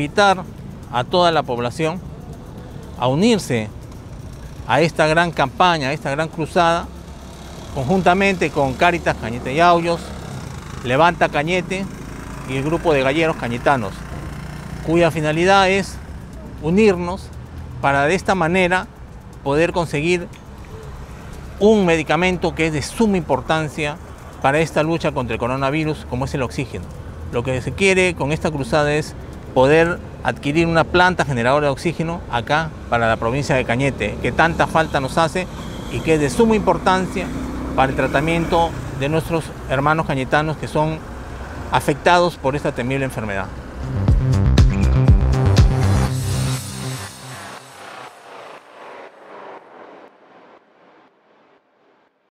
invitar a toda la población a unirse a esta gran campaña, a esta gran cruzada, conjuntamente con Cáritas, Cañete y Yauyos, Levanta Cañete y el grupo de galleros cañetanos, cuya finalidad es unirnos para de esta manera poder conseguir un medicamento que es de suma importancia para esta lucha contra el coronavirus, como es el oxígeno. Lo que se quiere con esta cruzada es poder adquirir una planta generadora de oxígeno acá para la provincia de Cañete, que tanta falta nos hace y que es de suma importancia para el tratamiento de nuestros hermanos cañetanos que son afectados por esta temible enfermedad.